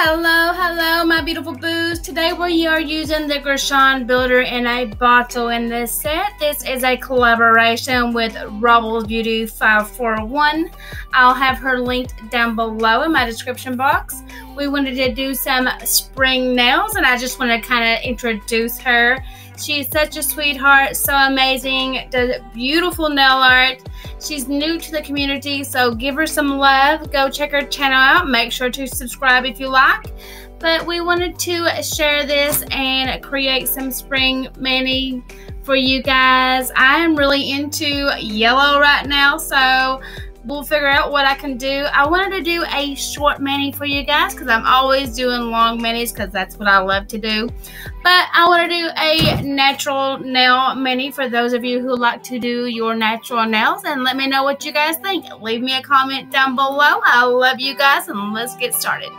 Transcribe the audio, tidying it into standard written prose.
Hello my beautiful boos. Today we are using the Gershion Builder in a Bottle in this set. This is a collaboration with Robles Beauty 541. I'll have her linked down below in my description box. We wanted to do some spring nails and I just want to kind of introduce her. She's such a sweetheart, so amazing, does beautiful nail art. She's new to the community, so give her some love. Go check her channel out. Make sure to subscribe if you like. But we wanted to share this and create some spring mini for you guys. I am really into yellow right now, so we'll figure out what I can do. I wanted to do a short mini for you guys because I'm always doing long minis because that's what I love to do. But I want to do a natural nail mini for those of you who like to do your natural nails. And let me know what you guys think. Leave me a comment down below. I love you guys and let's get started.